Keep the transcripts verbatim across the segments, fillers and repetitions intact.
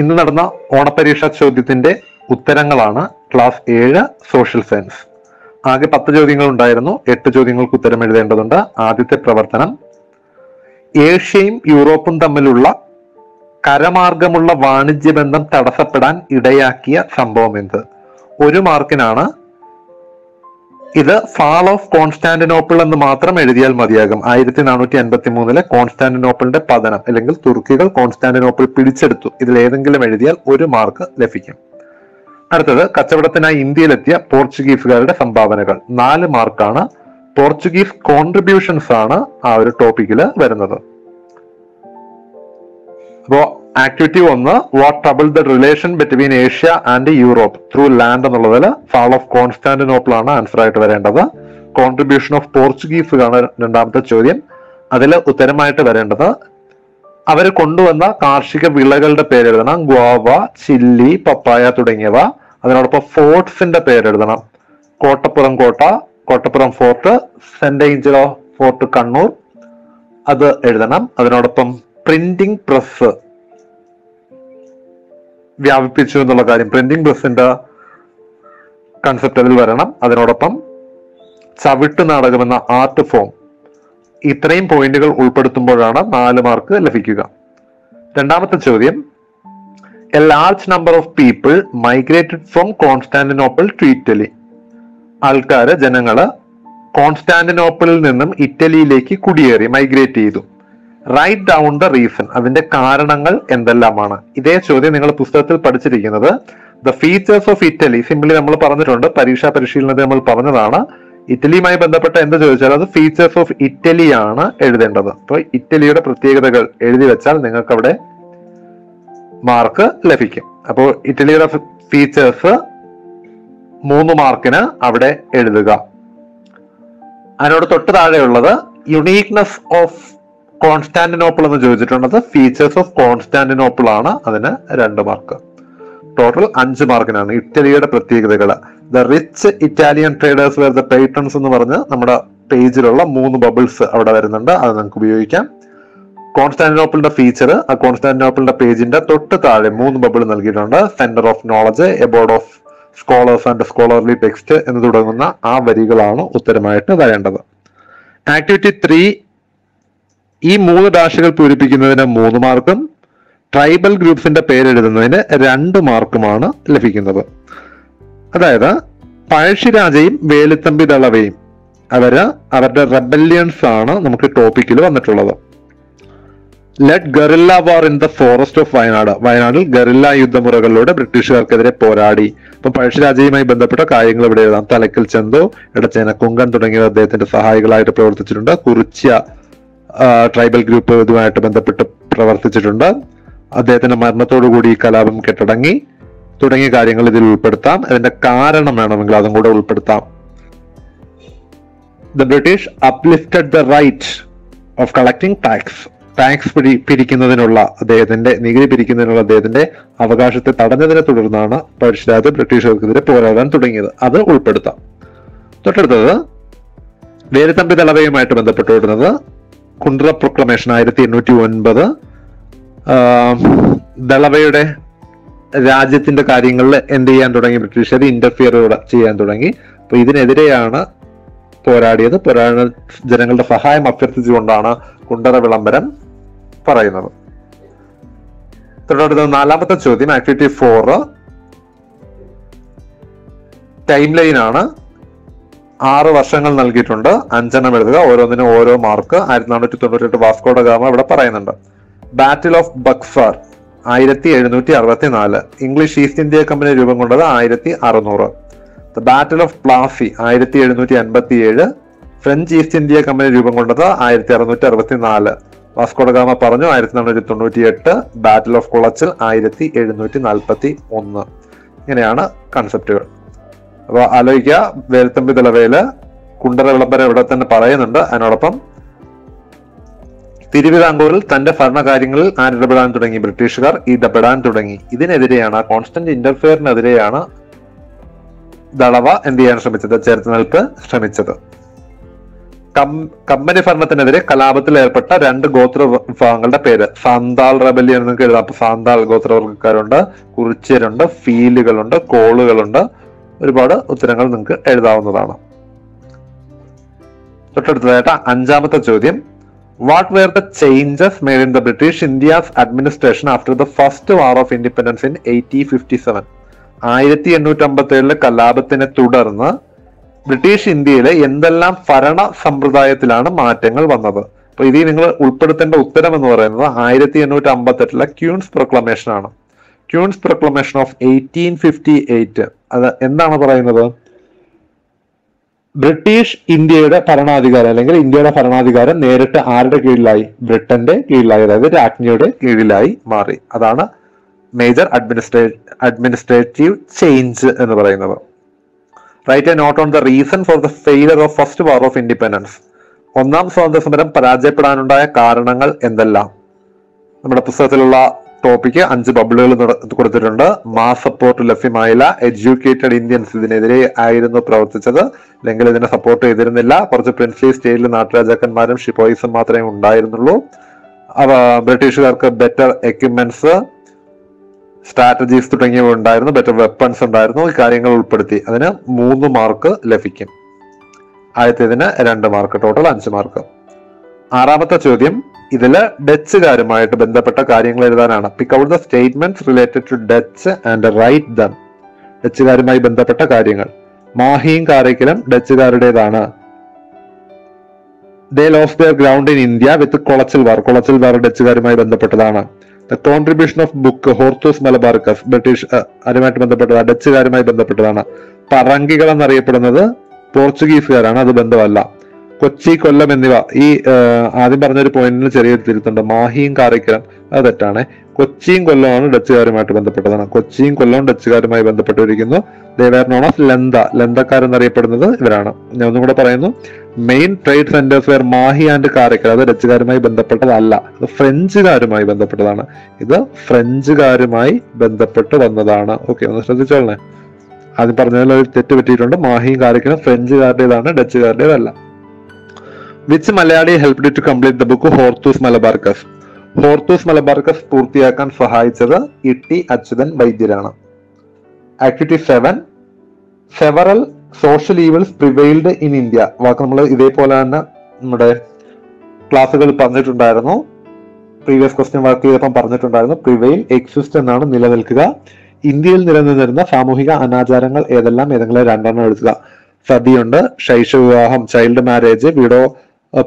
ഇന്ന് നടന്ന ഓണപരീക്ഷാ ചോദ്യത്തിന്റെ ഉത്തരങ്ങളാണ് ക്ലാസ് ഏഴ് സോഷ്യൽ സയൻസ്. ആകെ പത്ത് ചോദ്യങ്ങൾ ഉണ്ടായിരുന്നു. എട്ട് ചോദ്യങ്ങൾക്ക് ഉത്തരം എഴുതേണ്ടതുണ്ട്. ആദ്യത്തെ പ്രവർത്തനം, ഏഷ്യയും യൂറോപ്പും തമ്മിലുള്ള കരമാർഗമുള്ള വാണിജ്യ ബന്ധം തടസ്സപ്പെടാൻ ഇടയാക്കിയ സംഭവം എന്ത്? ഒരു മാർക്കിനാണ് ഇത്. ഫാൾ ഓഫ് കോൺസ്റ്റാന്റിനോപ്പിൾ എന്ന് മാത്രം എഴുതിയാൽ മതിയാകും. ആയിരത്തി നാനൂറ്റി അൻപത്തി മൂന്നിലെ കോൺസ്റ്റാന്റിനോപ്പിളിന്റെ പതനം അല്ലെങ്കിൽ തുർക്കികൾ കോൺസ്റ്റാന്റിനോപ്പിൾ പിടിച്ചെടുത്തു, ഇതിൽ ഏതെങ്കിലും എഴുതിയാൽ ഒരു മാർക്ക് ലഭിക്കും. അടുത്തത്, കച്ചവടത്തിനായി ഇന്ത്യയിലെത്തിയ പോർച്ചുഗീസുകാരുടെ സംഭാവനകൾ. നാല് മാർക്കാണ്. പോർച്ചുഗീസ് കോൺട്രിബ്യൂഷൻസ് ആണ് ആ ഒരു ടോപ്പിക്കിൽ വരുന്നത്. അപ്പോൾ ആക്ടിവിറ്റി ഒന്ന്, what trouble the relation between Asia and Europe through land എന്നുള്ളതിൽ ഫാൾ ഓഫ് കോൺസ്റ്റാന്റിനോപ്പിൾ ആണ് ആൻസർ ആയിട്ട് വരേണ്ടത്. കോൺട്രിബ്യൂഷൻ ഓഫ് പോർച്ചുഗീസുകാണ് രണ്ടാമത്തെ ചോദ്യം. അതിൽ ഉത്തരമായിട്ട് വരേണ്ടത് അവർ കൊണ്ടുവന്ന കാർഷിക വിളകളുടെ പേരെഴുതണം. ഗ്വാവ, ചില്ലി, പപ്പായ തുടങ്ങിയവ. അതിനോടൊപ്പം ഫോർട്ട്സിന്റെ പേരെഴുതണം. കോട്ടപ്പുറം കോട്ട, Kottappuram fort, saint Angelo fort Kannur, അത് എഴുതണം. അതിനോടൊപ്പം പ്രിന്റിംഗ് പ്രസ് വ്യാപിപ്പിച്ചു എന്നുള്ള കാര്യം, പ്രിന്റിംഗ് പ്രസിന്റെ കൺസെപ്റ്റ് അതിൽ വരണം. അതിനോടൊപ്പം ചവിട്ട് നാടകം എന്ന ആർട്ട് ഫോം. ഇത്രയും പോയിന്റുകൾ ഉൾപ്പെടുത്തുമ്പോഴാണ് നാല് മാർക്ക് ലഭിക്കുക. രണ്ടാമത്തെ ചോദ്യം, a large number of people migrated from Constantinople to Italy. ആൾക്കാര്, ജനങ്ങള് കോൺസ്റ്റാന്റിനോപ്പിളിൽ നിന്നും ഇറ്റലിയിലേക്ക് കുടിയേറി, മൈഗ്രേറ്റ് ചെയ്തു. റൈറ്റ് ഡൗൺ ദ റീസൺ, അതിന്റെ കാരണങ്ങൾ എന്തെല്ലാമാണ്? ഇതേ ചോദ്യം നിങ്ങൾ പുസ്തകത്തിൽ പഠിച്ചിരിക്കുന്നത് the features of Italy. Simply നമ്മൾ പറഞ്ഞിട്ടുണ്ട്, പരീക്ഷാ പരിശീലനത്തിൽ നമ്മൾ പറഞ്ഞതാണ്. ഇറ്റലിയുമായി ബന്ധപ്പെട്ട എന്ത് ചോദിച്ചാൽ അത് ഫീച്ചേഴ്സ് ഓഫ് ഇറ്റലിയാണ് എഴുതേണ്ടത്. അപ്പോൾ ഇറ്റലിയുടെ പ്രത്യേകതകൾ എഴുതി വെച്ചാൽ നിങ്ങൾക്ക് അവിടെ മാർക്ക് ലഭിക്കും. അപ്പോൾ ഇറ്റലിയുടെ ഫീച്ചേഴ്സ് മൂന്ന് മാർക്കിന് അവിടെ എഴുതുക. അതിനോട് തൊട്ട് താഴെയുള്ളത് യുണീക്നെസ് ഓഫ് കോൺസ്റ്റാന്റിനോപ്പിൾ എന്ന് ചോദിച്ചിട്ടുള്ളത് ഫീച്ചേഴ്സ് ഓഫ് കോൺസ്റ്റാന്റിനോപ്പിൾ ആണ്, അതിന് രണ്ട് മാർക്ക്. ടോട്ടൽ അഞ്ച് മാർക്കിനാണ് ഇറ്റലിയുടെ പ്രത്യേകതകൾ. The rich Italian traders were the patrons എന്ന് പറഞ്ഞ് നമ്മുടെ പേജിലുള്ള മൂന്ന് ബബിൾസ് അവിടെ വരുന്നുണ്ട്, അത് നമുക്ക് ഉപയോഗിക്കാം. കോൺസ്റ്റാന്റിനോപ്പിളിന്റെ ഫീച്ചർ ആ കോൺസ്റ്റാന്റിനോപ്പിളിന്റെ പേജിന്റെ തൊട്ട് താഴെ മൂന്ന് ബബിൾ നൽകിയിട്ടുണ്ട്. Centre of knowledge, a board of scholars and scholarly text എന്ന് തുടങ്ങുന്ന ആ വരികളാണ് ഉത്തരമായിട്ട് വരേണ്ടത്. ആക്ടിവിറ്റി ത്രീ, ഈ മൂന്ന് ഡാഷുകൾ പൂരിപ്പിക്കുന്നതിന് മൂന്ന് മാർക്കും ട്രൈബൽ ഗ്രൂപ്പ്സിന്റെ പേരെഴുതുന്നതിന് രണ്ട് മാർക്കുമാണ് ലഭിക്കുന്നത്. അതായത് പഴശ്ശിരാജയും വേലുത്തമ്പി ദളവയും അവര് അവരുടെ റെബല്യൻസ് ആണ് നമുക്ക് ടോപ്പിക്കിൽ വന്നിട്ടുള്ളത്. Let guerrilla war in the forest of Wayanad. വയനാടിൽ ഗറില്ല യുദ്ധമുറകളിലൂടെ ബ്രിട്ടീഷുകാർക്കെതിരെ പോരാടി. അപ്പൊ പഴശ്ശിരാജയുമായി ബന്ധപ്പെട്ട കാര്യങ്ങൾ ഇവിടെ എഴുതാം. തലക്കൽ ചന്തു, ഇടച്ചേന കുങ്കൻ തുടങ്ങിയവർ അദ്ദേഹത്തിന്റെ സഹായികളായിട്ട് പ്രവർത്തിച്ചിട്ടുണ്ട്. കുറിച്യ ട്രൈബൽ ഗ്രൂപ്പ് ഇതുമായിട്ട് ബന്ധപ്പെട്ട് പ്രവർത്തിച്ചിട്ടുണ്ട്. അദ്ദേഹത്തിന്റെ മരണത്തോടു കൂടി ഈ കലാപം കെട്ടടങ്ങി. തുടങ്ങിയ കാര്യങ്ങൾ ഇതിൽ ഉൾപ്പെടുത്താം. അതിന്റെ കാരണം വേണമെങ്കിൽ അതും കൂടെ ഉൾപ്പെടുത്താം. The British uplifted the right of collecting tax. Tax പിരി പിരിക്കുന്നതിനുള്ള അദ്ദേഹത്തിന്റെ നികുതി പിരിക്കുന്നതിനുള്ള അദ്ദേഹത്തിന്റെ അവകാശത്തെ തടഞ്ഞതിനെ തുടർന്നാണ് പഴശ്ശിരാജ ബ്രിട്ടീഷുകാർക്കെതിരെ പോരാടാൻ തുടങ്ങിയത്, അത് ഉൾപ്പെടുത്താം. തൊട്ടടുത്തത് വേലുത്തമ്പി ദളവയുമായിട്ട് ബന്ധപ്പെട്ട് വരുന്നത് കുണ്ട്ര പ്രൊക്ലമേഷൻ ആയിരത്തി എണ്ണൂറ്റി ഒൻപത്. ദളവയുടെ രാജ്യത്തിന്റെ കാര്യങ്ങളിൽ എന്ത് ചെയ്യാൻ തുടങ്ങി? ബ്രിട്ടീഷുകാർ ഇന്റർഫിയർ ചെയ്യാൻ തുടങ്ങി. അപ്പൊ ഇതിനെതിരെയാണ് പോരാടിയത്. പോരാടുന്ന ജനങ്ങളുടെ സഹായം അഭ്യർത്ഥിച്ചുകൊണ്ടാണ് കുണ്ടറ വിളംബരം പറയുന്നത്. തുടർന്ന് നാലാമത്തെ ചോദ്യം, ആക്ടിവിറ്റി ഫോർ, ടൈം ലൈൻ ആണ്. ആറ് വർഷങ്ങൾ നൽകിയിട്ടുണ്ട്. അഞ്ചെണ്ണം എഴുതുക, ഓരോന്നിനും ഓരോ മാർക്ക്. ആയിരത്തി നാനൂറ്റി തൊണ്ണൂറ്റി എട്ട് വാസ്കോ ഡ ഗാമ ഇവിടെ പറയുന്നുണ്ട്. ബാറ്റിൽ ഓഫ് ബക്സാർ ആയിരത്തി എഴുന്നൂറ്റി അറുപത്തിനാല്. ഇംഗ്ലീഷ് ഈസ്റ്റ് ഇന്ത്യ കമ്പനി രൂപം കൊണ്ടത് ആയിരത്തി അറുന്നൂറ്. ദ ബാറ്റിൽ ഓഫ് പ്ലാസി ആയിരത്തി എഴുന്നൂറ്റി അൻപത്തി ഏഴ്. ഫ്രഞ്ച് ഈസ്റ്റ് ഇന്ത്യ കമ്പനി രൂപം കൊണ്ടത് ആയിരത്തി അറുന്നൂറ്റി അറുപത്തിനാല്. വാസ്കോ ഡ ഗാമ പറഞ്ഞു ആയിരത്തി നാനൂറ്റി തൊണ്ണൂറ്റി എട്ട്. ബാറ്റിൽ ഓഫ് കുളച്ചൽ ആയിരത്തി എഴുന്നൂറ്റി നാൽപ്പത്തി ഒന്ന്. ഇങ്ങനെയാണ് കൺസെപ്റ്റുകൾ. അപ്പൊ ആലോചിക്കുക, വേലുത്തമ്പി ദളവയില് കുണ്ടറ വിളംബരം ഇവിടെ തന്നെ പറയുന്നുണ്ട്. അതിനോടൊപ്പം തിരുവിതാംകൂറിൽ തന്റെ ഭരണകാര്യങ്ങളിൽ ആരിടപെടാൻ തുടങ്ങി, ബ്രിട്ടീഷുകാർ ഇടപെടാൻ തുടങ്ങി. ഇതിനെതിരെയാണ്, കോൺസ്റ്റന്റ് ഇന്റർഫിയറിനെതിരെയാണ് ദളവ എന്ത് ചെയ്യാൻ ശ്രമിച്ചത്? ചേർത്ത് നിൽപ്പ് ശ്രമിച്ചത്. കമ്പനി ഭരണത്തിനെതിരെ കലാപത്തിൽ ഏർപ്പെട്ട രണ്ട് ഗോത്ര വിഭാഗങ്ങളുടെ പേര് സാന്താൾ റെബല്യൻ എന്നൊക്കെ എഴുതാം. അപ്പൊ സാന്താൾ ഗോത്രവർഗക്കാരുണ്ട്, കുറിച്യരുണ്ട്, ഫീലുകളുണ്ട്, കോളുകളുണ്ട്. ഒരുപാട് ഉത്തരങ്ങൾ നിങ്ങൾക്ക് എഴുതാവുന്നതാണ്. തൊട്ടടുത്തതായിട്ട് അഞ്ചാമത്തെ ചോദ്യം, what were the changes made in the British India's administration after the first war of independence in eighteen fifty seven? ആയിരത്തി എണ്ണൂറ്റി അമ്പത്തി ഏഴിലെ കലാപത്തിനെ തുടർന്ന് ബ്രിട്ടീഷ് ഇന്ത്യയിലെ എന്തെല്ലാം ഭരണ സമ്പ്രദായത്തിലാണ് മാറ്റങ്ങൾ വന്നത്? അപ്പൊ ഇതിൽ നിങ്ങൾ ഉൾപ്പെടുത്തേണ്ട ഉത്തരം എന്ന് പറയുന്നത് ആയിരത്തി എണ്ണൂറ്റി അമ്പത്തി എട്ടിലെ ക്യൂൻസ് പ്രൊക്ലമേഷൻ ആണ്. Queen's proclamation of eighteen fifty eight. അത് എന്താണ് പറയുന്നത്? ബ്രിട്ടീഷ് ഇന്ത്യയുടെ ഭരണാധികാരം അല്ലെങ്കിൽ ഇന്ത്യയുടെ ഭരണാധികാരം നേരിട്ട് ആരുടെ കീഴിലായി? ബ്രിട്ടന്റെ കീഴിലായി, അതായത് രാജ്ഞിയുടെ കീഴിലായി മാറി. അതാണ് മേജർ അഡ്മിനിസ്ട്രേ അഡ്മിനിസ്ട്രേറ്റീവ് ചേഞ്ച് എന്ന് പറയുന്നത്. Write a note on the reason for the failure of first war of independence. ഒന്നാം സ്വാതന്ത്ര്യ സമരം പരാജയപ്പെടാനുണ്ടായ കാരണങ്ങൾ എന്തെല്ലാം? നമ്മുടെ പുസ്തകത്തിലുള്ള ടോപ്പിക്ക് അഞ്ച് ബബിളുകൾ കൊടുത്തിട്ടുണ്ട്. മാസ് സപ്പോർട്ട് ലഭ്യമായില്ല, എഡ്യൂക്കേറ്റഡ് ഇന്ത്യൻസ് ഇതിനെതിരെ ആയിരുന്നു പ്രവർത്തിച്ചത്, അല്ലെങ്കിൽ ഇതിനെ സപ്പോർട്ട് ചെയ്തിരുന്നില്ല, കുറച്ച് പ്രിൻസ്ലി സ്റ്റേറ്റിലെ നാട്ടുരാജാക്കന്മാരും ഷിപ്പോയിസും മാത്രമേ ഉണ്ടായിരുന്നുള്ളൂ, അവ ബ്രിട്ടീഷുകാർക്ക് ബെറ്റർ എക്യുപ്മെന്റ്സ്, സ്ട്രാറ്റജീസ് തുടങ്ങിയവ ഉണ്ടായിരുന്നു, ബെറ്റർ വെപ്പൺസ് ഉണ്ടായിരുന്നു. ഈ കാര്യങ്ങൾ ഉൾപ്പെടുത്തി അതിന് മൂന്ന് മാർക്ക് ലഭിക്കും, ആദ്യത്തേതിന് രണ്ട് മാർക്ക്, ടോട്ടൽ അഞ്ച് മാർക്ക്. ആറാമത്തെ ചോദ്യം ഇതില് ഡച്ചുകാരുമായിട്ട് ബന്ധപ്പെട്ട കാര്യങ്ങൾ എഴുതാനാണ്. Pick out the statements related to Dutch and write them. ഡച്ചുകാരുമായി ബന്ധപ്പെട്ട കാര്യങ്ങൾ. മാഹിയും കാരക്കലും ഡച്ചുകാരുടേതാണ്. They lose their ground in India with Colachel war. Colachel war ഡച്ചുകാരുമായി ബന്ധപ്പെട്ടതാണ്. The contribution of book Hortus Malabaricus British ആരുമായിട്ട് ബന്ധപ്പെട്ടതാണ്, ഡച്ചുകാരുമായി ബന്ധപ്പെട്ടതാണ്. പറങ്കികൾ എന്നറിയപ്പെടുന്നത് പോർച്ചുഗീസുകാരാണ്, അത് ബന്ധമല്ല. കൊച്ചി, കൊല്ലം എന്നിവ ഈ ആദ്യം പറഞ്ഞൊരു പോയിന്റിന് ചെറിയൊരു തിരുത്തുണ്ട്, മാഹിയും കാരക്കലും, അത് തെറ്റാണ്. കൊച്ചിയും കൊല്ലമാണ് ഡച്ചുകാരുമായിട്ട് ബന്ധപ്പെട്ടതാണ്. കൊച്ചിയും കൊല്ലവും ഡച്ചുകാരുമായി ബന്ധപ്പെട്ടിരിക്കുന്നു. ദേവേർണോണസ് ലന്ത, ലന്തക്കാരെന്നറിയപ്പെടുന്നത് ഇവരാണ്. ഞാൻ ഒന്നും കൂടെ പറയുന്നു, main trade centres were Mahe and Karaikal, അത് ഡച്ചുകാരുമായി ബന്ധപ്പെട്ടതല്ല, അത് ഫ്രഞ്ചുകാരുമായി ബന്ധപ്പെട്ടതാണ്. ഇത് ഫ്രഞ്ചുകാരുമായി ബന്ധപ്പെട്ട് വന്നതാണ്. ഓക്കെ, ഒന്ന് ശ്രദ്ധിച്ചോളേ, ആദ്യം പറഞ്ഞതിലൊരു തെറ്റ് പറ്റിയിട്ടുണ്ട്. മാഹിയും കാരക്കലും ഫ്രഞ്ചുകാരുടേതാണ്, ഡച്ചുകാരുടേതല്ല. Which Malayali helped to complete the book Hortus Malabaricus? Hortus Malabaricus പൂർത്തിയാക്കാൻ സഹായിച്ചത് ഇട്ടി അച്യുതൻ വൈദ്യരാണ്. Activity seven, several social evils prevailed in India. വാക്ക് നമ്മൾ ഇതേപോലെ തന്നെ നമ്മുടെ ക്ലാസ്സുകൾ പറഞ്ഞിട്ടുണ്ടായിരുന്നു, പ്രീവിയസ് ക്വസ്റ്റ്യൻ വർക്ക് ചെയ്തപ്പം പറഞ്ഞിട്ടുണ്ടായിരുന്നു. പ്രിവെയിൽ, എക്സിസ്റ്റ് എന്നാണ് നിലനിൽക്കുക. ഇന്ത്യയിൽ നിലനിന്നിരുന്ന സാമൂഹിക അനാചാരങ്ങൾ ഏതെല്ലാം? ഏതെങ്കിലും രണ്ടെണ്ണം എഴുതുക. സതിയുണ്ട്, ശൈശവിവാഹം, child marriage, widow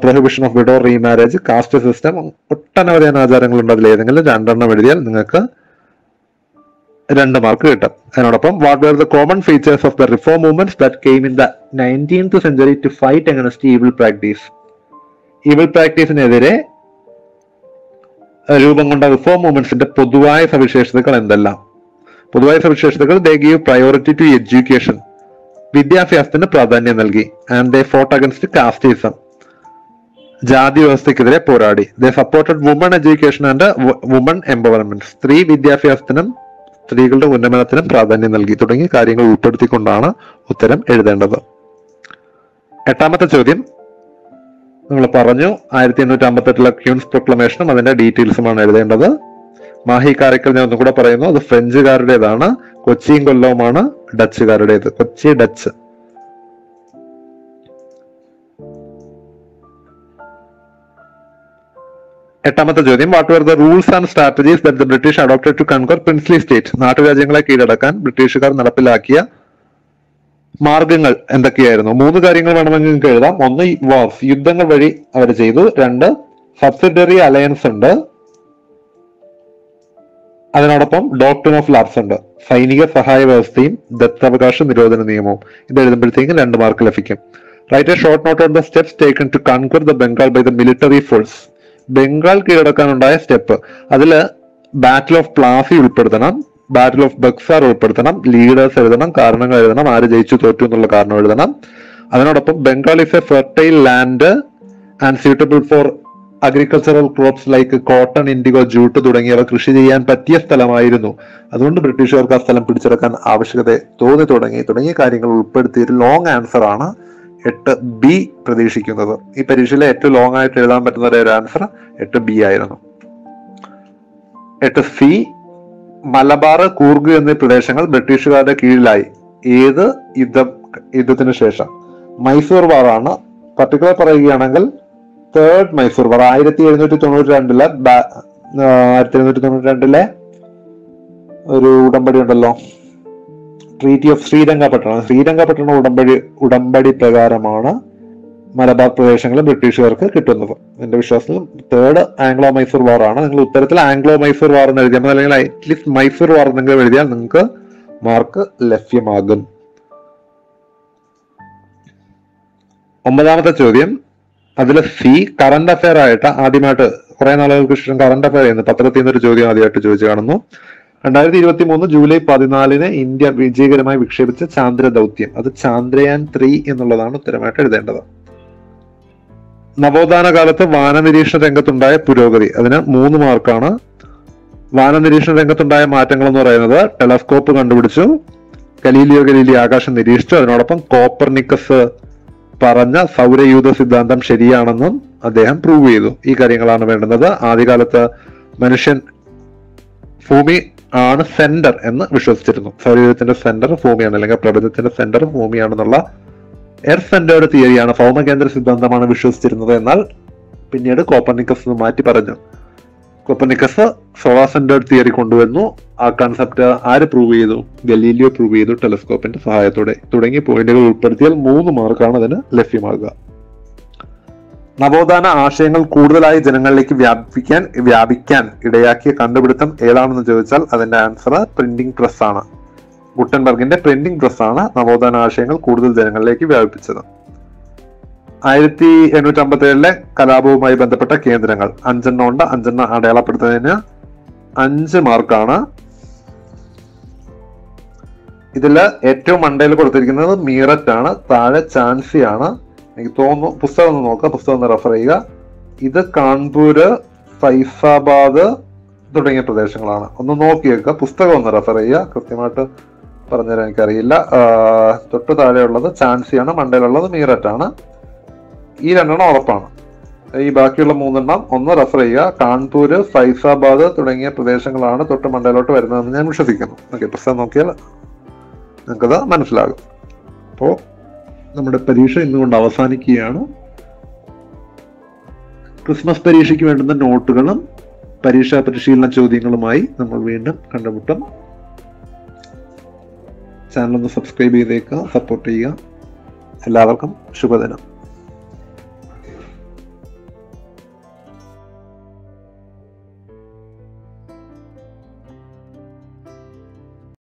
prohibition of widow remarriage, caste system, ഒട്ടനവധി അനാചാരങ്ങളുണ്ട്. അതിൽ ഏതെങ്കിലും രണ്ടെണ്ണം എഴുതിയാൽ നിങ്ങൾക്ക് രണ്ട് മാർക്ക് കിട്ടും. അതിനോടൊപ്പം what were the common features of the reform movements that came in the nineteenth century to fight against evil practice? Evil പ്രാക്ടീസിനെതിരെ രൂപം കൊണ്ട റിഫോം മൂവ്മെന്റ്സിന്റെ പൊതുവായ സവിശേഷതകൾ എന്തെല്ലാം? പൊതുവായ സവിശേഷതകൾ, they give priority to education, വിദ്യാഭ്യാസത്തിന് പ്രാധാന്യം നൽകി. And they fought against casteism, ജാതി വ്യവസ്ഥക്കെതിരെ പോരാടി. They supported woman education and woman empowerment, സ്ത്രീ വിദ്യാഭ്യാസത്തിനും സ്ത്രീകളുടെ ഉന്നമനത്തിനും പ്രാധാന്യം നൽകി. തുടങ്ങിയ കാര്യങ്ങൾ ഉൾപ്പെടുത്തിക്കൊണ്ടാണ് ഉത്തരം എഴുതേണ്ടത്. എട്ടാമത്തെ ചോദ്യം നമ്മൾ പറഞ്ഞു, ആയിരത്തി എണ്ണൂറ്റി അമ്പത്തി എട്ടിലെ ക്യൂൻസ് പ്രൊക്ലമേഷനും അതിന്റെ ഡീറ്റെയിൽസുമാണ് എഴുതേണ്ടത്. മാഹി കാരക്കൽ ഞാൻ ഒന്നുകൂടെ പറയുന്നു, അത് ഫ്രഞ്ചുകാരുടേതാണ്. കൊച്ചിയും കൊല്ലവുമാണ് ഡച്ചുകാരുടേത്. കൊച്ചി ഡച്ച്. എട്ടാമത്തെ ചോദ്യം what were the rules and strategies that the British adopted to conquer princely state? നാട്ടുരാജ്യങ്ങളെ കീഴടക്കാൻ ബ്രിട്ടീഷുകാർ നടപ്പിലാക്കിയ മാർഗങ്ങൾ എന്തൊക്കെയായിരുന്നു? മൂന്ന് കാര്യങ്ങൾ വേണമെങ്കിൽ നിങ്ങൾക്ക് എഴുതാം. ഒന്ന്, വാർസ്, യുദ്ധങ്ങൾ വഴി അവർ ചെയ്തു. രണ്ട്, സബ്സിഡറി അലയൻസ് ഉണ്ട്. അതിനോടൊപ്പം ഡോക്ട്രിൻ ഓഫ് ലാപ്സ് ഉണ്ട്, സൈനിക സഹായ വ്യവസ്ഥയും ദത്തവകാശ നിരോധന നിയമവും. ഇത് എഴുതുമ്പോഴത്തേക്കും രണ്ട് മാർക്ക് ലഭിക്കും. Write a short note on the steps taken to conquer the Bengal by the military force. Bengal കീഴടക്കാനുണ്ടായ സ്റ്റെപ്പ്, അതിൽ ബാറ്റിൽ ഓഫ് പ്ലാസി ഉൾപ്പെടുത്തണം, ബാറ്റിൽ ഓഫ് ബക്സാർ ഉൾപ്പെടുത്തണം, ലീഡേഴ്സ് എഴുതണം, കാരണങ്ങൾ എഴുതണം, ആര് ജയിച്ചു തോറ്റു എന്നുള്ള കാരണം എഴുതണം. അതിനോടൊപ്പം Bengal is a fertile land and suitable for agricultural crops like cotton, indigo, jute തുടങ്ങിയവ കൃഷി ചെയ്യാൻ പറ്റിയ സ്ഥലമായിരുന്നു, അതുകൊണ്ട് ബ്രിട്ടീഷുകാർക്ക് ആ സ്ഥലം പിടിച്ചെടുക്കാൻ ആവശ്യകത തോന്നി തുടങ്ങി. തുടങ്ങിയ കാര്യങ്ങൾ ഉൾപ്പെടുത്തിയൊരു ലോങ് ആൻസർ ആണ് എട്ട് ബി പ്രതീക്ഷിക്കുന്നത്. ഈ പരീക്ഷയിലെ ഏറ്റവും ലോങ് ആയിട്ട് എഴുതാൻ പറ്റുന്ന ഒരു ആൻസർ എട്ട് ബി ആയിരുന്നു. എട്ട് സി, മലബാർ, കൂർഗ് എന്നീ പ്രദേശങ്ങൾ ബ്രിട്ടീഷുകാരുടെ കീഴിലായി. ഏത് യുദ്ധം യുദ്ധത്തിന് ശേഷം? മൈസൂർ വാറാണ്. പർട്ടിക്കുലർ പറയുകയാണെങ്കിൽ തേർഡ് മൈസൂർ വാർ ആയിരത്തി എഴുന്നൂറ്റി തൊണ്ണൂറ്റി രണ്ടിലെ ആയിരത്തി എഴുന്നൂറ്റി തൊണ്ണൂറ്റി രണ്ടിലെ ഒരു ഉടമ്പടി ഉണ്ടല്ലോ, ട്രീറ്റി ഓഫ് ശ്രീരംഗപട്ടണം. ശ്രീരംഗപട്ടണ ഉടമ്പടി ഉടമ്പടി പ്രകാരമാണ് മലബാർ പ്രദേശങ്ങൾ ബ്രിട്ടീഷുകാർക്ക് കിട്ടുന്നത്. എന്റെ വിശ്വാസത്തിൽ തേർഡ് ആംഗ്ലോ മൈസൂർ വാർ ആണ്. നിങ്ങൾ ഉത്തരത്തിൽ ആംഗ്ലോ മൈസൂർ വാർ എന്ന് എഴുതിയാൽ അല്ലെങ്കിൽ അറ്റ്ലീസ്റ്റ് മൈസൂർ വാർ എന്നെങ്കിലും എഴുതിയാൽ നിങ്ങൾക്ക് മാർക്ക് ലഭ്യമാകും. ഒമ്പതാമത്തെ ചോദ്യം, അതിൽ സി കറണ്ട് അഫെയർ ആയിട്ട് ആദ്യമായിട്ട് കുറെ നാളുകൾക്ക് ശേഷം കറണ്ട് അഫെയർ ചെയ്യുന്നു. പത്രത്തിൽ നിന്നൊരു ചോദ്യം ആദ്യമായിട്ട് ചോദിച്ചു കാണുന്നു. രണ്ടായിരത്തി ഇരുപത്തി മൂന്ന് ജൂലൈ പതിനാലിന് ഇന്ത്യ വിജയകരമായി വിക്ഷേപിച്ച ചാന്ദ്ര ദൗത്യം, അത് ചാന്ദ്രയാൻ ത്രീ എന്നുള്ളതാണ് ഉത്തരമായിട്ട് എഴുതേണ്ടത്. നവോത്ഥാന കാലത്ത് വാനനിരീക്ഷണ രംഗത്തുണ്ടായ പുരോഗതി, അതിന് മൂന്ന് മാർക്കാണ്. വാനനിരീക്ഷണ രംഗത്തുണ്ടായ മാറ്റങ്ങൾ എന്ന് പറയുന്നത് ടെലസ്കോപ്പ് കണ്ടുപിടിച്ചു, ഗലീലിയോ ഗലീലി ആകാശം നിരീക്ഷിച്ചു, അതിനോടൊപ്പം കോപ്പർനിക്കസ് പറഞ്ഞ സൗരയൂഥ സിദ്ധാന്തം ശരിയാണെന്നും അദ്ദേഹം പ്രൂവ് ചെയ്തു. ഈ കാര്യങ്ങളാണ് വേണ്ടുന്നത്. ആദ്യകാലത്ത് മനുഷ്യൻ ഭൂമി ആണ് സെന്റർ എന്ന് വിശ്വസിച്ചിരുന്നു. സൗരയൂഥത്തിന്റെ സെന്റർ ഭൂമിയാണ്, അല്ലെങ്കിൽ പ്രപഞ്ചത്തിന്റെ സെന്റർ ഭൂമിയാണെന്നുള്ള എർത്ത് സെന്റേർഡ് തിയറിയാണ്, ഭൗമകേന്ദ്ര സിദ്ധാന്തമാണ് വിശ്വസിച്ചിരുന്നത്. എന്നാൽ പിന്നീട് കോപ്പർനിക്കസ് മാറ്റി പറഞ്ഞു. കോപ്പർനിക്കസ് സോളാർ സെന്റേർഡ് തിയറി കൊണ്ടുവന്നു. ആ കൺസെപ്റ്റ് ആര് പ്രൂവ് ചെയ്തു? ഗലീലിയോ പ്രൂവ് ചെയ്തു ടെലസ്കോപ്പിന്റെ സഹായത്തോടെ. തുടങ്ങിയ പോയിന്റുകൾ ഉൾപ്പെടുത്തിയാൽ മൂന്ന് മാർക്കാണ് അതിന് ലഭ്യമാകുക. നവോത്ഥാന ആശയങ്ങൾ കൂടുതലായി ജനങ്ങളിലേക്ക് വ്യാപിക്കാൻ വ്യാപിക്കാൻ ഇടയാക്കിയ കണ്ടുപിടുത്തം ഏതാണെന്ന് ചോദിച്ചാൽ അതിന്റെ ആൻസർ പ്രിന്റിംഗ് പ്രസ് ആണ്. ഗുട്ടൻബർഗിന്റെ പ്രിന്റിംഗ് പ്രസ് ആണ് നവോത്ഥാന ആശയങ്ങൾ കൂടുതൽ ജനങ്ങളിലേക്ക് വ്യാപിപ്പിച്ചത്. ആയിരത്തി എണ്ണൂറ്റി അമ്പത്തി ഏഴിലെ കലാപവുമായി ബന്ധപ്പെട്ട കേന്ദ്രങ്ങൾ അഞ്ചെണ്ണം ഉണ്ട്. അഞ്ചെണ്ണം അടയാളപ്പെടുത്തുന്നതിന് അഞ്ച് മാർക്കാണ്. ഇതില് ഏറ്റവും മണ്ടയിൽ കൊടുത്തിരിക്കുന്നത് മീററ്റ് ആണ്, താഴെ ചാൻസി ആണ്. എനിക്ക് തോന്നുന്നു പുസ്തകം ഒന്ന് നോക്കുക, പുസ്തകം ഒന്ന് റെഫർ ചെയ്യുക. ഇത് കാൺപൂര്, ഫൈസാബാദ് തുടങ്ങിയ പ്രദേശങ്ങളാണ്. ഒന്ന് നോക്കിയേക്കുക, പുസ്തകം ഒന്ന് റെഫർ ചെയ്യുക. കൃത്യമായിട്ട് പറഞ്ഞുതരാൻ എനിക്കറിയില്ല. തൊട്ട് താഴെയുള്ളത് ചാൻസിയാണ്, മണ്ടയിലുള്ളത് മീററ്റാണ്. ഈ രണ്ടെണ്ണം ഉറപ്പാണ്. ഈ ബാക്കിയുള്ള മൂന്നെണ്ണം ഒന്ന് റെഫർ ചെയ്യുക. കാൺപൂര്, ഫൈസാബാദ് തുടങ്ങിയ പ്രദേശങ്ങളാണ് തൊട്ട് മണ്ടയിലോട്ട് വരുന്നതെന്ന് ഞാൻ വിശ്വസിക്കുന്നു. ഓക്കെ, പുസ്തകം നോക്കിയാൽ നിങ്ങൾക്കത് മനസ്സിലാകും. അപ്പോൾ നമ്മുടെ പരീക്ഷ ഇന്നുകൊണ്ട് അവസാനിക്കുകയാണ്. ക്രിസ്മസ് പരീക്ഷയ്ക്ക് വേണ്ടുന്ന നോട്ടുകളും പരീക്ഷാ പരിശീലന ചോദ്യങ്ങളുമായി നമ്മൾ വീണ്ടും കണ്ടുമുട്ടും. ചാനൽ ഒന്ന് സബ്സ്ക്രൈബ് ചെയ്തേക്കുക, സപ്പോർട്ട് ചെയ്യുക. എല്ലാവർക്കും ശുഭദിനം.